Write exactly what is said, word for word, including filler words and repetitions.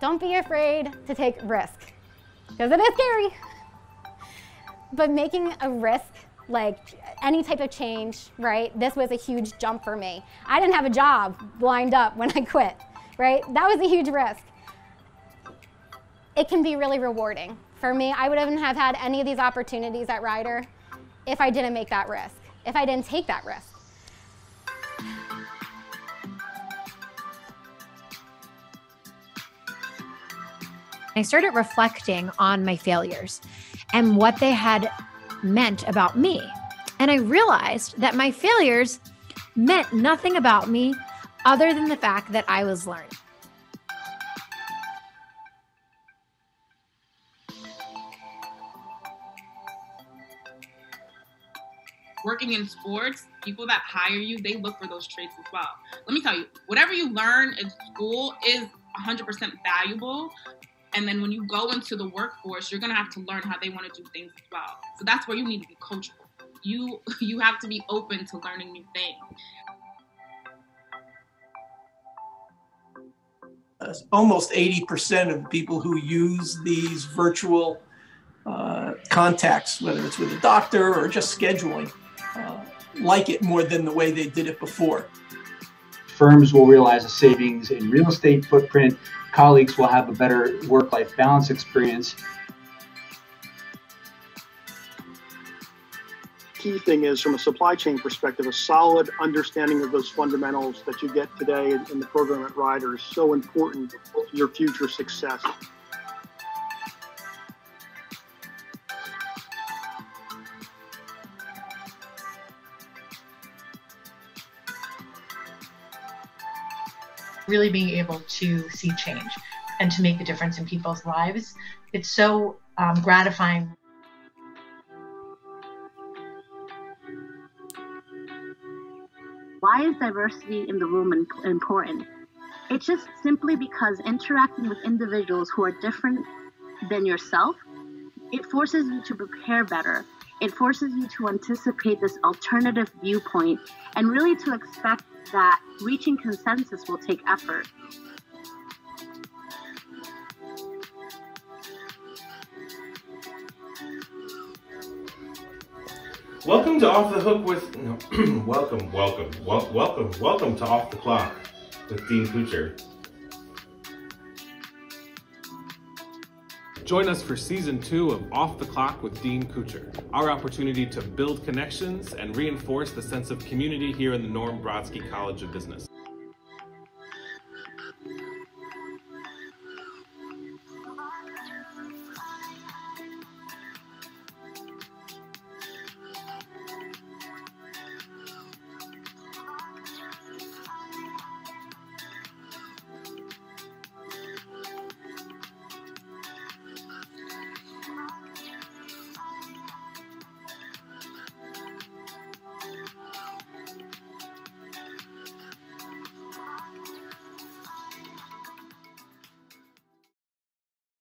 Don't be afraid to take risks, because it is scary. But making a risk, like any type of change, right? This was a huge jump for me. I didn't have a job lined up when I quit, right? That was a huge risk. It can be really rewarding. For me, I wouldn't have had any of these opportunities at Rider if I didn't make that risk, if I didn't take that risk. I started reflecting on my failures and what they had meant about me. And I realized that my failures meant nothing about me other than the fact that I was learning. Working in sports, people that hire you, they look for those traits as well. Let me tell you, whatever you learn in school is one hundred percent valuable. And then when you go into the workforce, you're going to have to learn how they want to do things as well. So that's where you need to be coachable. You, you have to be open to learning new things. Almost eighty percent of people who use these virtual uh, contacts, whether it's with a doctor or just scheduling, uh, like it more than the way they did it before. Firms will realize a savings in real estate footprint. Colleagues will have a better work-life balance experience. Key thing is, from a supply chain perspective, a solid understanding of those fundamentals that you get today in the program at Rider is so important for your future success. Really being able to see change and to make a difference in people's lives. It's so um, gratifying. Why is diversity in the room important? It's just simply because interacting with individuals who are different than yourself, it forces you to prepare better. It forces you to anticipate this alternative viewpoint and really to expect that reaching consensus will take effort. Welcome to Off the Hook with, no, welcome, welcome, wel welcome, welcome to Off the Clock with Dean Kucher. Join us for season two of Off the Clock with Dean Kucher, our opportunity to build connections and reinforce the sense of community here in the Norm Brodsky College of Business.